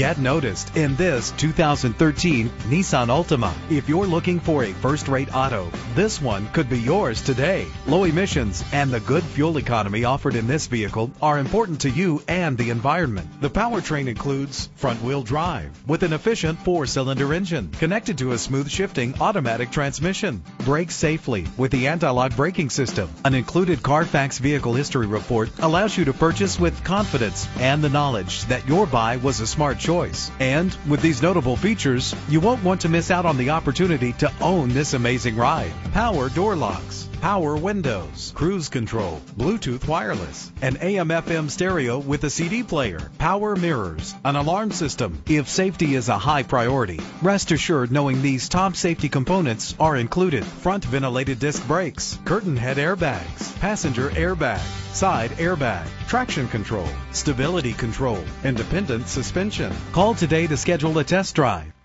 Get noticed in this 2013 Nissan Altima. If you're looking for a first-rate auto, this one could be yours today. Low emissions and the good fuel economy offered in this vehicle are important to you and the environment. The powertrain includes front-wheel drive with an efficient four-cylinder engine connected to a smooth shifting automatic transmission. Brake safely with the anti-lock braking system. An included Carfax vehicle history report allows you to purchase with confidence and the knowledge that your buy was a smart choice. And with these notable features, you won't want to miss out on the opportunity to own this amazing ride. Power door locks, power windows, cruise control, Bluetooth wireless, an AM/FM stereo with a CD player, power mirrors, an alarm system. If safety is a high priority, rest assured knowing these top safety components are included: front ventilated disc brakes, curtain head airbags, passenger airbag, side airbag, traction control, stability control, independent suspension. Call today to schedule a test drive.